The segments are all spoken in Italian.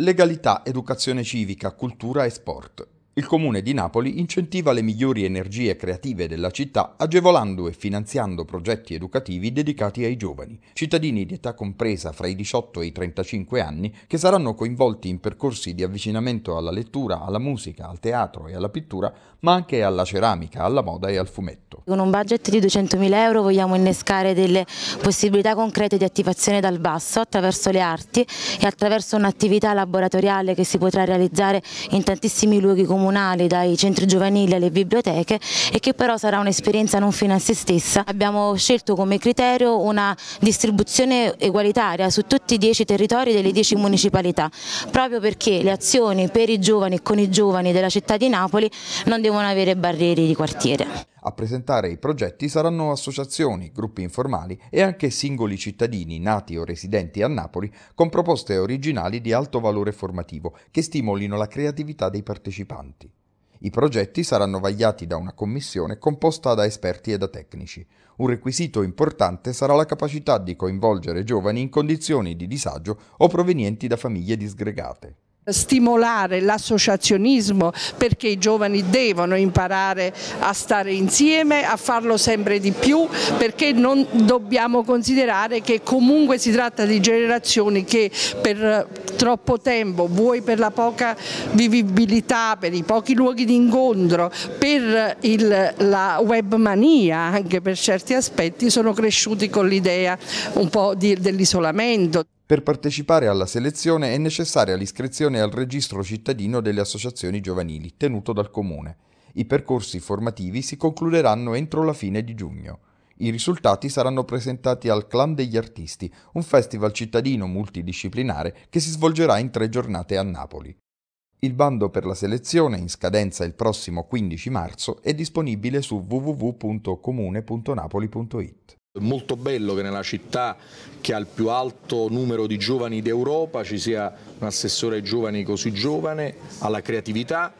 Legalità, educazione civica, cultura e sport. Il Comune di Napoli incentiva le migliori energie creative della città agevolando e finanziando progetti educativi dedicati ai giovani, cittadini di età compresa fra i 18 e i 35 anni, che saranno coinvolti in percorsi di avvicinamento alla lettura, alla musica, al teatro e alla pittura, ma anche alla ceramica, alla moda e al fumetto. Con un budget di 200.000 euro vogliamo innescare delle possibilità concrete di attivazione dal basso attraverso le arti e attraverso un'attività laboratoriale che si potrà realizzare in tantissimi luoghi comuni, dai centri giovanili alle biblioteche, e che però sarà un'esperienza non fine a se stessa. Abbiamo scelto come criterio una distribuzione egualitaria su tutti i 10 territori delle 10 municipalità, proprio perché le azioni per i giovani e con i giovani della città di Napoli non devono avere barriere di quartiere. A presentare i progetti saranno associazioni, gruppi informali e anche singoli cittadini nati o residenti a Napoli, con proposte originali di alto valore formativo che stimolino la creatività dei partecipanti. I progetti saranno vagliati da una commissione composta da esperti e da tecnici. Un requisito importante sarà la capacità di coinvolgere giovani in condizioni di disagio o provenienti da famiglie disgregate. Stimolare l'associazionismo, perché i giovani devono imparare a stare insieme, a farlo sempre di più, perché non dobbiamo considerare che comunque si tratta di generazioni che per troppo tempo, vuoi per la poca vivibilità, per i pochi luoghi di incontro, per la webmania anche per certi aspetti, sono cresciuti con l'idea un po' dell'isolamento. Per partecipare alla selezione è necessaria l'iscrizione al registro cittadino delle associazioni giovanili tenuto dal Comune. I percorsi formativi si concluderanno entro la fine di giugno. I risultati saranno presentati al Clan degli Artisti, un festival cittadino multidisciplinare che si svolgerà in 3 giornate a Napoli. Il bando per la selezione, in scadenza il prossimo 15 marzo, è disponibile su www.comune.napoli.it. Molto bello che nella città che ha il più alto numero di giovani d'Europa ci sia un assessore ai giovani così giovane, alla creatività.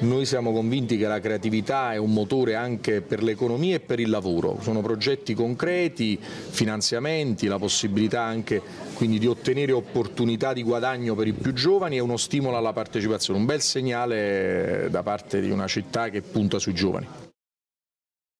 Noi siamo convinti che la creatività è un motore anche per l'economia e per il lavoro. Sono progetti concreti, finanziamenti, la possibilità anche quindi di ottenere opportunità di guadagno per i più giovani e uno stimolo alla partecipazione, un bel segnale da parte di una città che punta sui giovani.